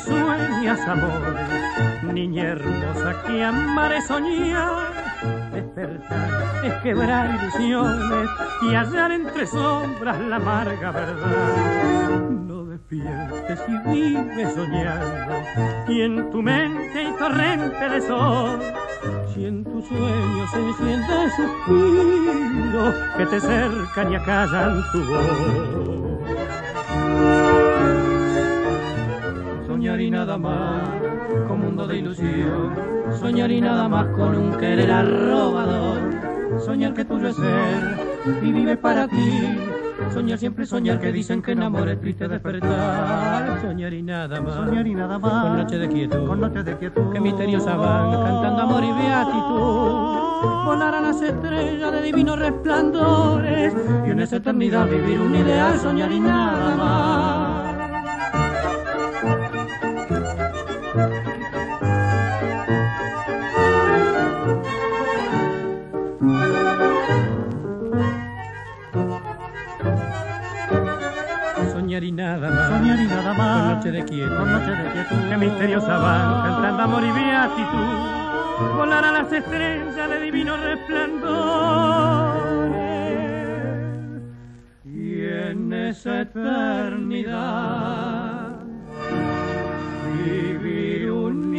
y sueñas amor. Niña hermosa que amar es soñar, despertar es quebrar ilusiones y hallar entre sombras la amarga verdad. No despiertes y vives soñando, y en tu mente hay torrente de sol, si en tus sueños se encienden suspiros que te cercan y acallan tu voz. Soñar y nada más, con mundo de ilusión, soñar y nada más con un querer arrobador, soñar que tuyo es ser y vive para ti, soñar siempre soñar que dicen que en amor es triste despertar. Soñar y nada más, con noche de quietud, que misteriosa van cantando amor y beatitud. Volar a las estrellas de divinos resplandores y en esa eternidad vivir un ideal, soñar y nada más. Soñar y nada más, con noche de quietud, que misteriosa van cantando amor y beatitud, volar a las estrellas de divino resplandor, y en esa eternidad vivir un